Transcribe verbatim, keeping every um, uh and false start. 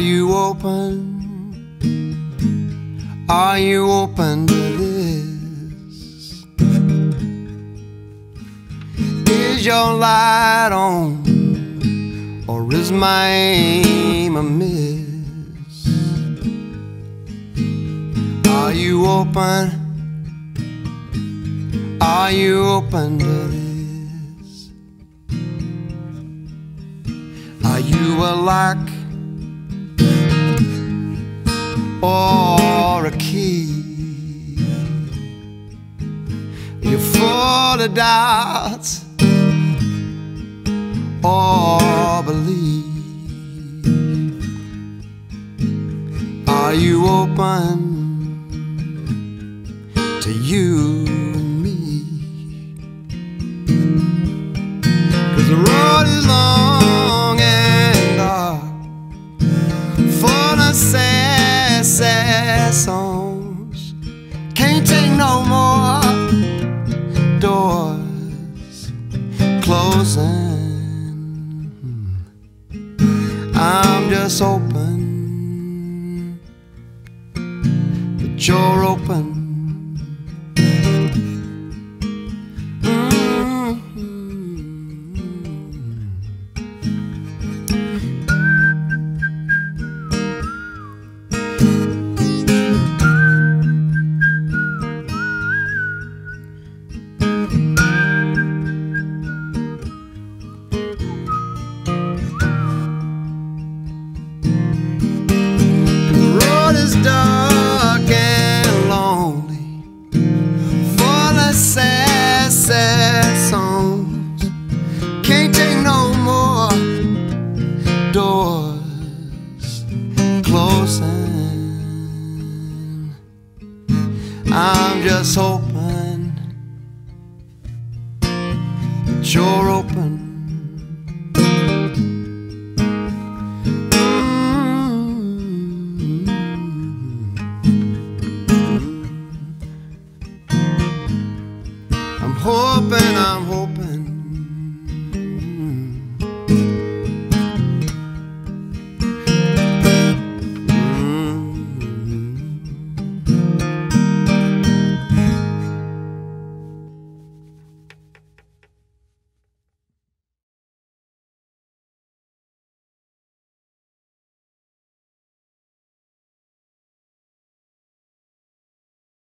you open? Are you open to this? Is your light on, or is my aim amiss? Are you open? Are you open to this? Are you a lock or a key? You're full of doubts or belief. Are you open to you and me? 'Cause the road is long, sad, sad songs. Can't take no more. Doors closing. I'm just open, but you're open. I'm just hoping that you're open.